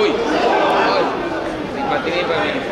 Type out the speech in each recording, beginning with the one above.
Oi! Tem que bater aí pra mim.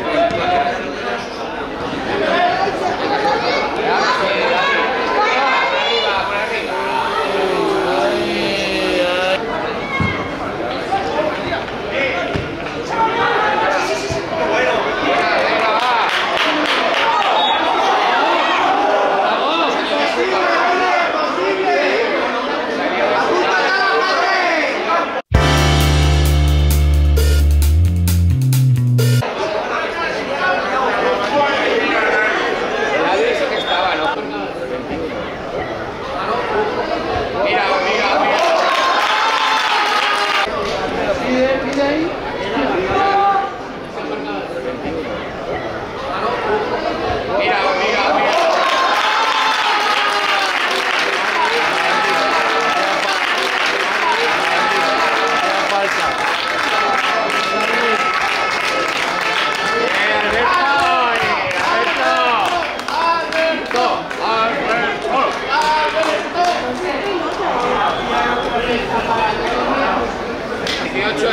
€18.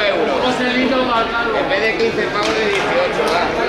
En vez de 15 pavos de 18, ¿verdad?